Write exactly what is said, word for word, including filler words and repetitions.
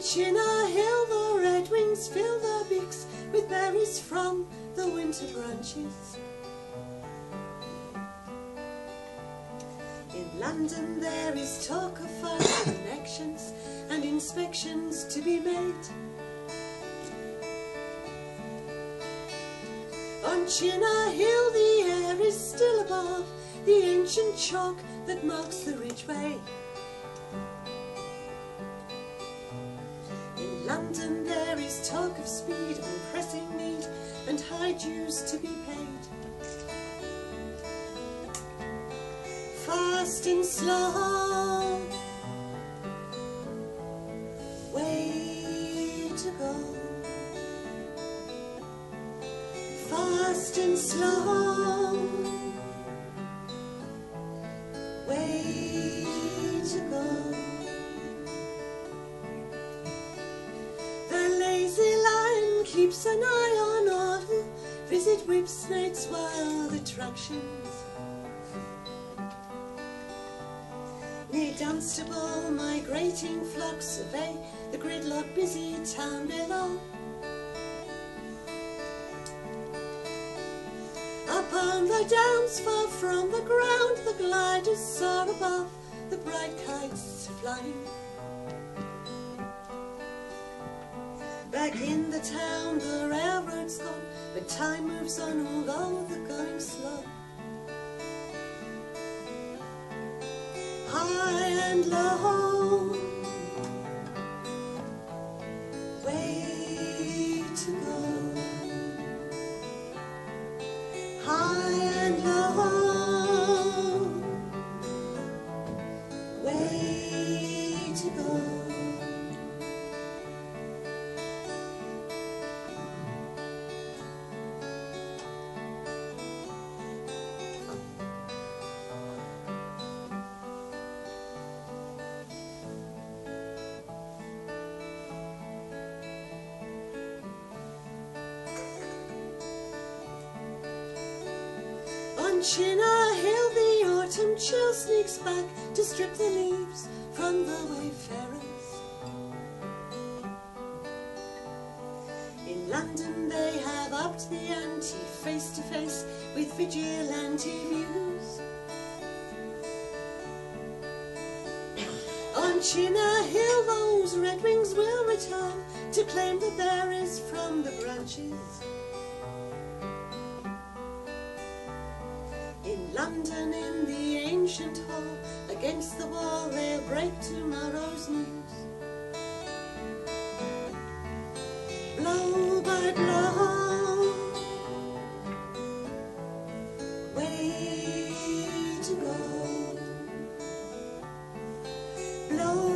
China Hill, the redwings fill their beaks with berries from the winter branches. In London there is talk of fast connections and inspections to be made. On China Hill the air is still above the ancient chalk that marks the ridgeway. London, there is talk of speed and pressing need and high dues to be paid. Fast and slow, way to go. Fast and slow, way to go. Keeps an eye on all who visit Whipsnake's wild attractions. Near Dunstable, migrating flocks survey the gridlock busy town below. Up on the downs, far from the ground, the gliders soar above the bright kites flying. Back in the town, the railroad's gone, but time moves on, although the going's slow. High and low, way to go. High and low, way to go. On China Hill the autumn chill sneaks back to strip the leaves from the wayfarers. In London they have upped the ante, face to face with vigilante views. On China Hill those redwings will return to claim the berries from the branches. London in the ancient hall, against the wall they'll break tomorrow's news. Blow by blow, way to go. Blow